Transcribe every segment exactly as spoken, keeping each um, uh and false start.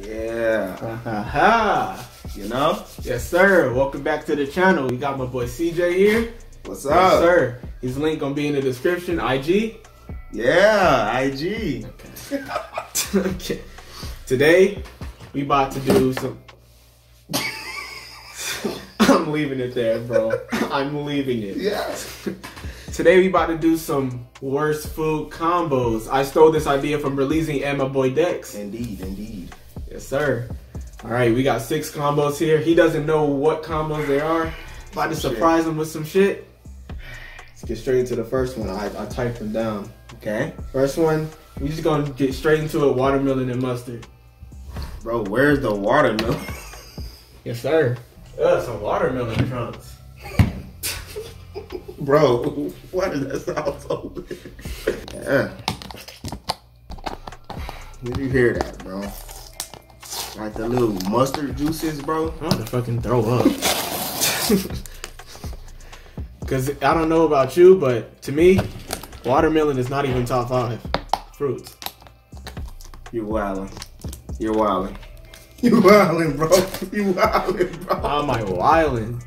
Yeah. Ha. You know? Yes, sir. Welcome back to the channel. We got my boy C J here. What's up? Yes, sir. His link gonna be in the description. I G. Yeah, I G. Okay. Okay. Today, we about to do some... I'm leaving it there, bro. I'm leaving it. Yeah. Today, we about to do some worst food combos. I stole this idea from Releasing and my boy Dex. Indeed, indeed. Yes, sir. All right, we got six combos here. He doesn't know what combos they are. About to surprise him with some shit. Let's get straight into the first one. I, I typed them down. Okay. First one, we just gonna get straight into it. Watermelon and mustard. Bro, where's the watermelon? Yes, sir. Ugh, some watermelon trunks. Bro, why does that sound so weird? Yeah. Did you hear that, bro? Like the little mustard juices, bro. I'm gonna fucking throw up. Because I don't know about you, but to me, watermelon is not even top five fruits. You're wildin'. You're wildin'. You're wildin', bro. You're wildin', bro. I'm like wildin'.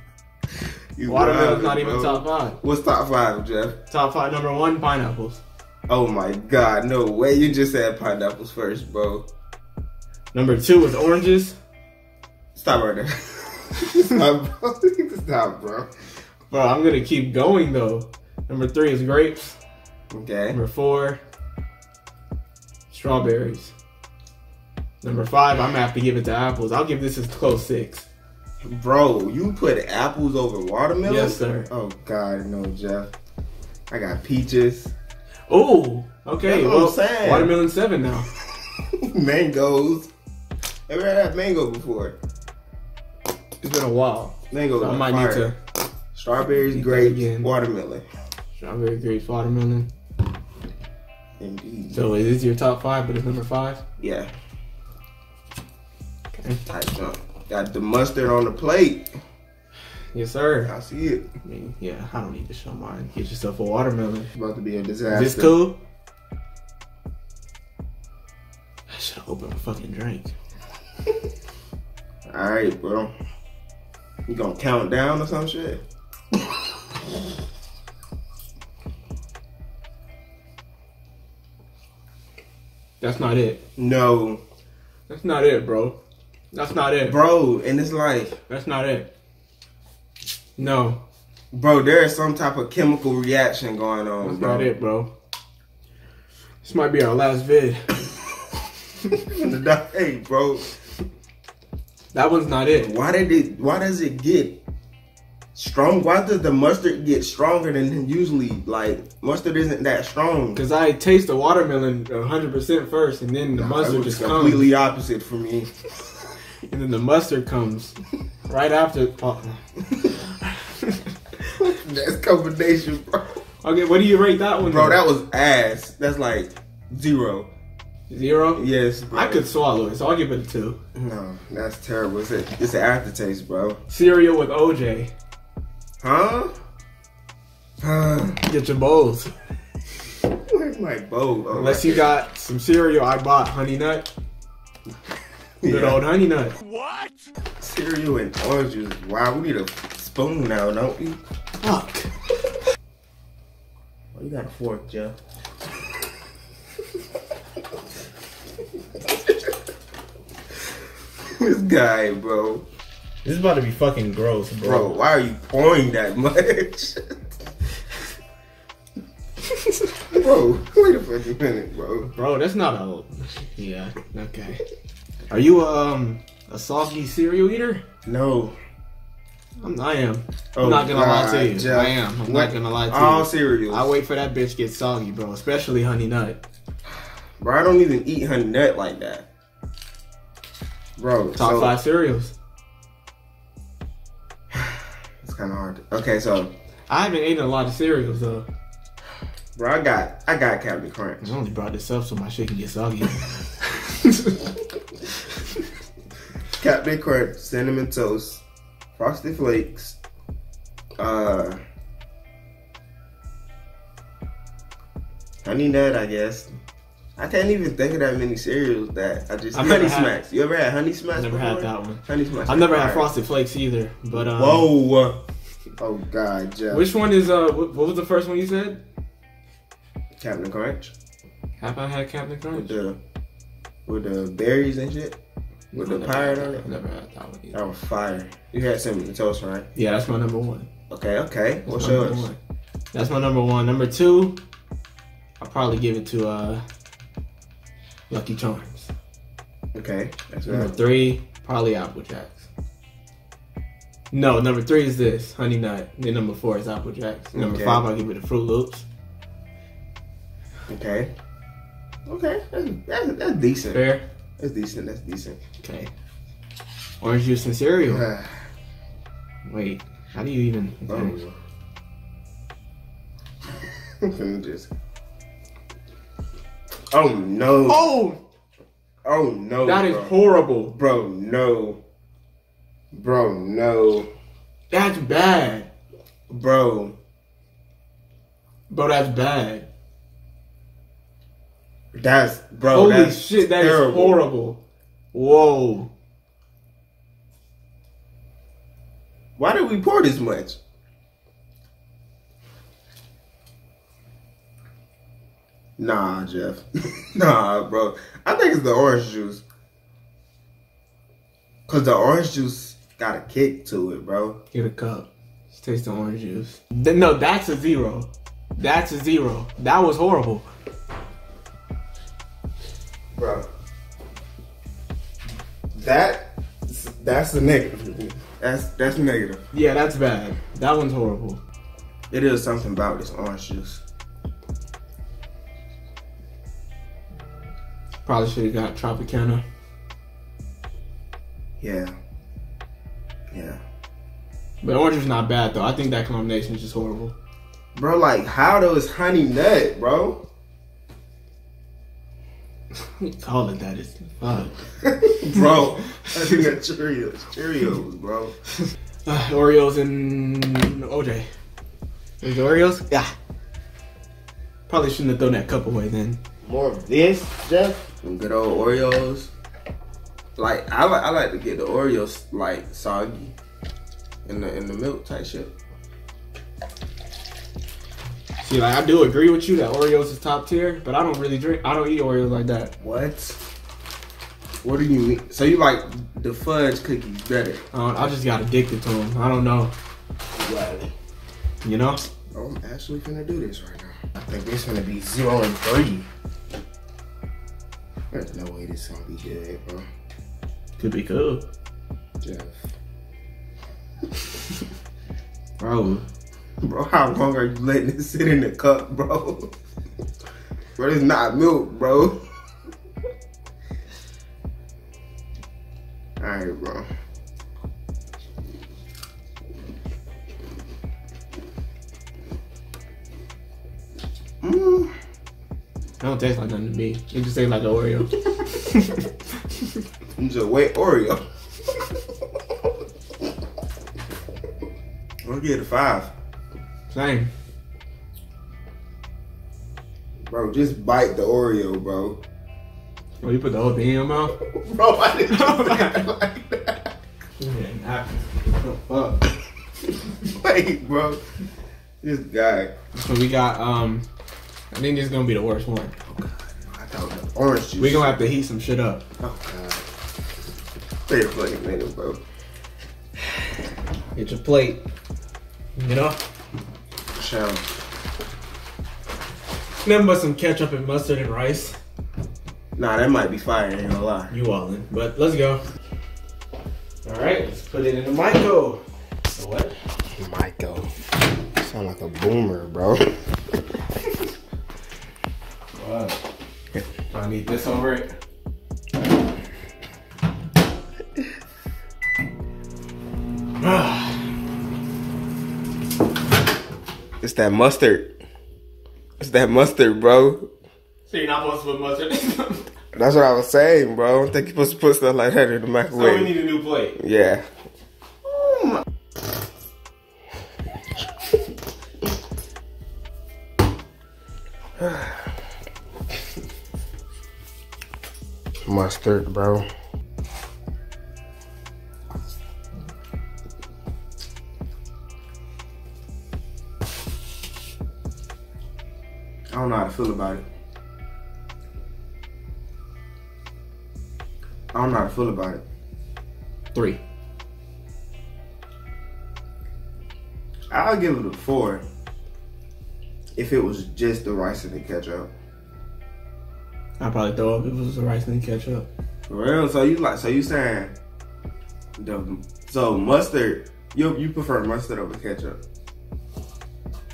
You Watermelon's wildin', not even bro. Top five. What's top five, Jeff? Top five, number one, pineapples. Oh my God, no way. You just had pineapples first, bro. Number two is oranges. Stop right there. Stop, bro. Stop, bro. Bro, I'm gonna keep going though. Number three is grapes. Okay. Number four, strawberries. Number five, I'm gonna have to give it to apples. I'll give this as close six. Bro, you put apples over watermelon? Yes, sir. Oh God, no, Jeff. I got peaches. Oh, okay. Well, sad. Watermelon seven now. Mangoes. Ever had mango before? It's been a while. Mangoes. So I might need to. Strawberries, need grapes, again. Watermelon. Strawberry, grapes, watermelon. Indeed. So is this your top five, but it's number five? Yeah. Okay. Tight jump. Got the mustard on the plate. Yes, sir. I see it. I mean, yeah, I don't need to show mine. Get yourself a watermelon. It's about to be a disaster. Is this cool? I should have opened a fucking drink. Alright, bro. You gonna count down or some shit? That's not it. No. That's not it, bro. That's not it. Bro, and it's like... That's not it. No. Bro, there is some type of chemical reaction going on, That's bro. That's not it, bro. This might be our last vid. Hey, bro, that one's not it. Why did it? Why does it get strong? Why does the mustard get stronger than usually? Like mustard isn't that strong. Cause I taste the watermelon one hundred percent first, and then the nah, mustard just comes. Completely opposite for me. And then the mustard comes right after. Oh. That's combination, bro. Okay, what do you rate that one? Bro, then? That was ass. That's like zero. Zero? Yes, bro. I could swallow it, so I'll give it a two. No, that's terrible. It's, a, it's an aftertaste, bro. Cereal with O J. Huh? Huh? Get your bowls. Where's my bowl? Oh, unless you got some cereal I bought, Honey Nut. Good yeah. old Honey Nut. What? Cereal and orange juice. Wow, we need a spoon now, don't we? Fuck. Oh, you got a fork, Jeff. This guy, bro. This is about to be fucking gross, bro. Bro, why are you pouring that much? Bro, wait a fucking minute, bro. Bro, that's not a... Yeah, okay. Are you um a soggy cereal eater? No. I'm, I am. Oh, I'm not gonna lie to you. Jeff. I am. I'm what? not gonna lie to All you. All cereals. I wait for that bitch to get soggy, bro. Especially Honey Nut. Bro, I don't even eat Honey Nut like that. Bro, top so, five cereals. It's kind of hard. To, okay, so I haven't eaten a lot of cereals though. Bro, I got I got Captain Crunch. I only brought this up so my shit can get soggy. Captain Crunch, Cinnamon Toast, Frosted Flakes, uh, Honey Nut, I guess. I can't even think of that many cereals that I just. I've Honey Smacks. Had, you ever had Honey Smacks? Never before? had that one. Honey Smacks. I've never had Frosted Flakes either. But um, whoa, oh god, Jeff. Which one is uh? What, what was the first one you said? Captain Crunch. Have I had Captain Crunch? With the, with the berries and shit. With the pirate on it. I've never had that one either. That was fire. You had cinnamon toast, right? Yeah, that's my number one. Okay, okay. That's What's yours? One. That's my number one. Number two, I'll probably give it to uh, Lucky Charms. Okay, that's right. Number three, probably Apple Jacks. No, number three is this, Honey Nut. Then number four is Apple Jacks. Number okay. five, I'll give it to Fruit Loops. Okay. Okay, that's, that's, that's decent. Fair? That's decent, that's decent. Okay. Orange juice and cereal. Wait, how do you even... Oh. Just... Oh no. Oh! Oh no. That is bro. horrible. Bro, no. Bro, no. That's bad. Bro. Bro, that's bad. That's, bro, Holy that's shit, that terrible. is horrible. Whoa. Why did we pour this much? Nah, Jeff. Nah, bro. I think it's the orange juice. Because the orange juice got a kick to it, bro. Get a cup. Just taste the orange juice. No, that's a zero. That's a zero. That was horrible. Bro, that that's a negative. That's that's negative. Yeah, that's bad. That one's horrible. It is something about this orange juice. Probably should have got Tropicana. Yeah. Yeah. But orange is not bad though. I think that combination is just horrible. Bro, like how does Honey Nut, bro? All of that is fuck. Bro, I think that's Cheerios. Cheerios, bro. Uh, Oreos and O J. There's the Oreos? Yeah. Probably shouldn't have thrown that cup away then. More of this, Jeff. Some good old Oreos. Like, I, li I like to get the Oreos, like, soggy. In the, in the milk type shit. See, like, I do agree with you that Oreos is top tier, but I don't really drink, I don't eat Oreos like that. What? What do you eat? So you like the fudge cookies better? Uh, I just got addicted to them. I don't know. What? You know? I'm actually finna do this right now. I think this gonna be zero and three. There's no way this gonna be good, bro. Could be cool. Jeff. Bro. Bro, how long are you letting it sit in the cup, bro? Bro, it's not milk, bro. Alright, bro. Mm. It don't taste like nothing to me. It just tastes like an Oreo. It's a wet Oreo. I'll give it a five. Same. Bro, just bite the Oreo, bro. Oh, you put the whole thing in your mouth? Bro, I didn't do that like that. Yeah, what the fuck? Wait, bro. This guy. So we got, um, I think this is going to be the worst one. Oh, God. I thought it was orange juice. We're going to have to heat some shit up. Oh, God. Stay a fucking minute, bro. Get your plate. You know? Challenge. Nothing but some ketchup and mustard and rice. Nah, that might be fire, ain't gonna lie. You wildin', but let's go. Alright, let's put it in the Mico. What? Mico. You sound like a boomer, bro. What? I need this over it. It's that mustard. It's that mustard, bro. So you're not supposed to put mustard? That's what I was saying, bro. I don't think you're supposed to put stuff like that in the microwave. So we need a new plate. Yeah. Oh my. mustard, bro. I don't know how to feel about it. I don't know how to feel about it. Three. I'll give it a four if it was just the rice and the ketchup. I'd probably throw up if it was the rice and the ketchup. For real? So you like? So you saying the so mustard? You you prefer mustard over ketchup?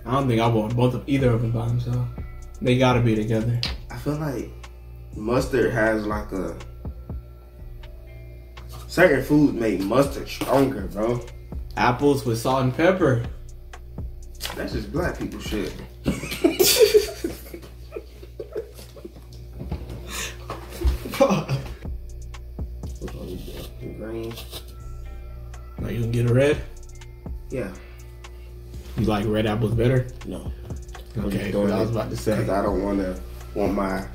I don't think I want both of either of them by themselves. They gotta be together. I feel like mustard has like a certain foods make mustard stronger, bro. Apples with salt and pepper. That's just black people shit. Green. Now you gonna get a red? Yeah. You like red apples better? No. Okay, what I was about to say. Because I don't want to want my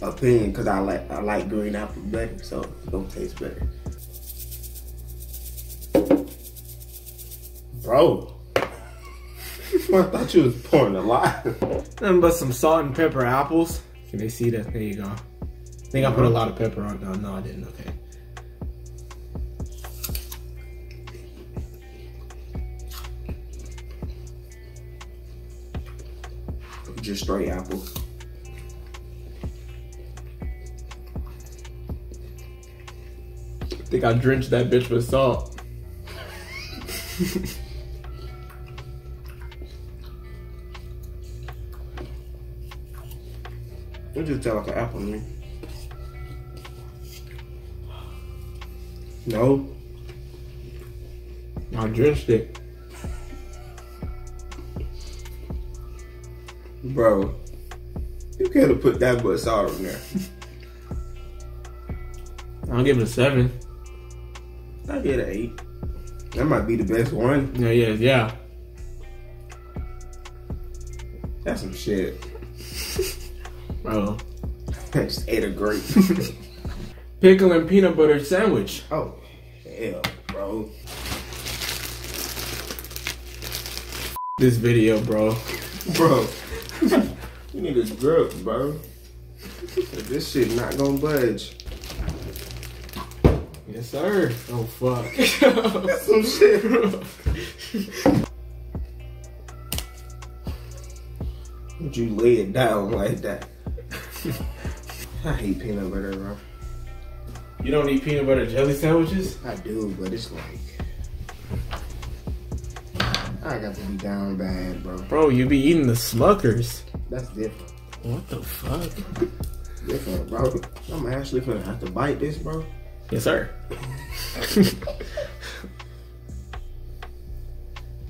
opinion because I like I like green apple better, so it's gonna taste better. Bro, I thought you was pouring a lot. Nothing but some salt and pepper apples. Can they see that? There you go. I think I put a lot of pepper on. No, no, I didn't. Okay. Just straight apples. I think I drenched that bitch with salt. It just tastes like an apple, man. No. I drenched it. Bro, you could have put that much salt on there. I'll give it a seven. I'll give it an eight. That might be the best one. Yeah, yeah, yeah. That's some shit. Bro. I just ate a grape. Pickle and peanut butter sandwich. Oh, hell, bro. This video, bro. Bro. You need a grip, bro. This shit not gonna budge. Yes, sir. Oh, fuck. That's some shit, bro. Would you lay it down like that? I hate peanut butter, bro. You don't eat peanut butter jelly sandwiches? I do, but it's like... I got to be down bad, bro. Bro, you be eating the Smuckers. That's different. What the fuck? Different, bro. I'm actually gonna have to bite this, bro. Yes, sir.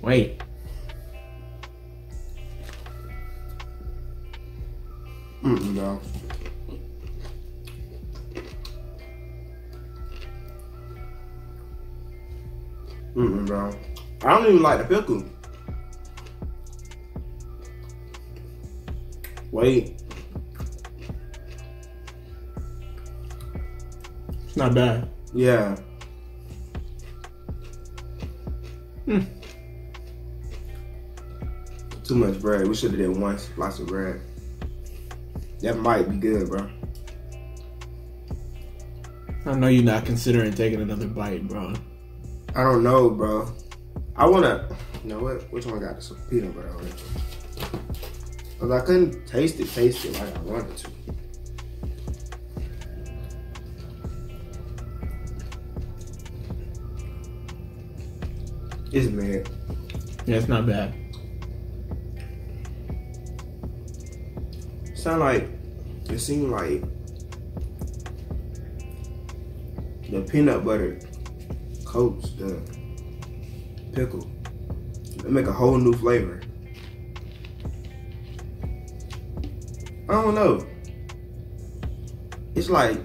Wait. Mm-mm, no. Mm-mm, bro. I don't even like the pickle. Wait. It's not bad. Yeah. Hmm. Too much bread. We should have done one slice of bread. That might be good, bro. I know you're not considering taking another bite, bro. I don't know, bro. I wanna, you know what? Which one I got? Some peanut butter on it. Cause I couldn't taste it, taste it like I wanted to. It's bad. Yeah, it's not bad. Sound like it seemed like the peanut butter coats the pickle. It'll make a whole new flavor. I don't know. It's like,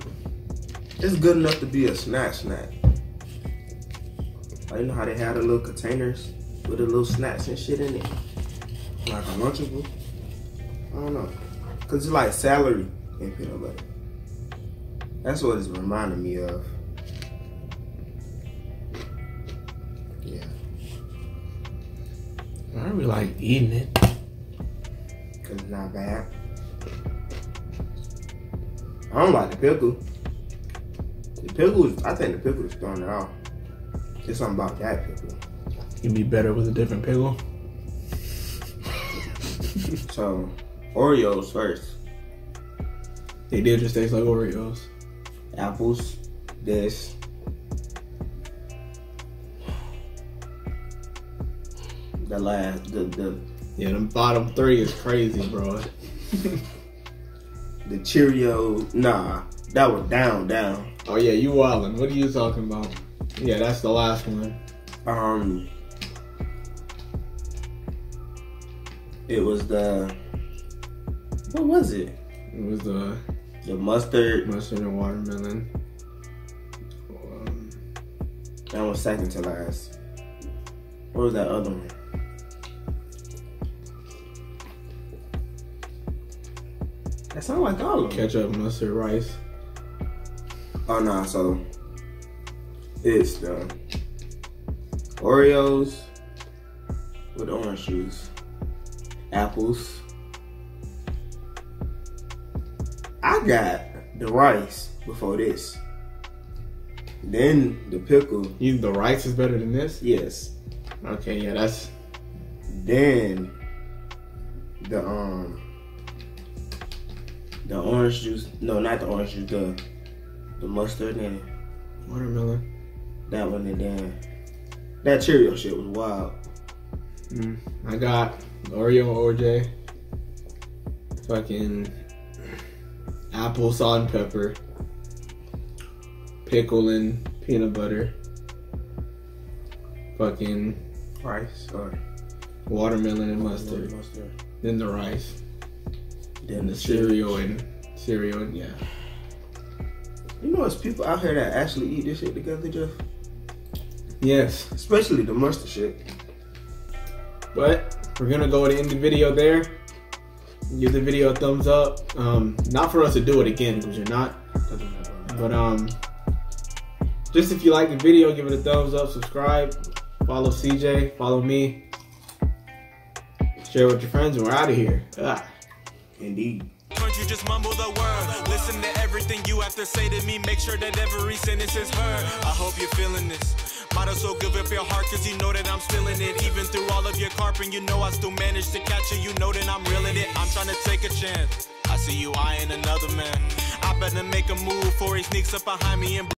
it's good enough to be a snack snack. Like, you know how they had the little containers with the little snacks and shit in it? Like a Lunchable? I don't know. Cause it's like celery and peanut butter. That's what it's reminding me of. Yeah. I don't really like eating it. Cause it's not bad. I don't like the pickle. The pickle, I think the pickle is throwing it off. There's something about that pickle. You'd be better with a different pickle. So, Oreos first. They did just taste like Oreos. Apples, this. The last, the, the. Yeah, them bottom three is crazy, bro. The Cheerios, nah, that was down, down. Oh yeah, you wildin', what are you talking about? Yeah, that's the last one. Um, It was the, what was it? It was the... The mustard. Mustard and watermelon. Um, that was second to last. What was that other one? That sounds like all of them. Ketchup, mustard, rice. Oh, no, nah, so it's the Oreos with orange juice. Apples. I got the rice before this. Then the pickle. You, the rice is better than this? Yes. Okay, yeah, that's... Then the, um... the orange juice. No, not the orange juice. The, the mustard and... watermelon. That one and then... That Cheerio shit was wild. Mm, I got Oreo O J. Fucking... apple, salt and pepper, pickle and peanut butter, fucking rice, or watermelon and mustard, watermelon mustard. Then the rice, then and the, the cereal and cereal and yeah. You know, it's people out here that actually eat this shit together, Jeff. Yes, especially the mustard shit. But we're gonna go to end the video there. Give the video a thumbs up. Um, not for us to do it again because you're not. But um, just if you like the video, give it a thumbs up, subscribe, follow C J, follow me, share with your friends, and we're out of here. Ah, indeed. You just mumble the word. Listen to everything you have to say to me. Make sure that every sentence is heard. I hope you're feeling this. Might as well give up your heart, cause you know that I'm still in it. Even through all of your carping, you know I still manage to catch you. You know that I'm reeling it. I'm trying to take a chance. I see you eyeing another man. I better make a move before he sneaks up behind me and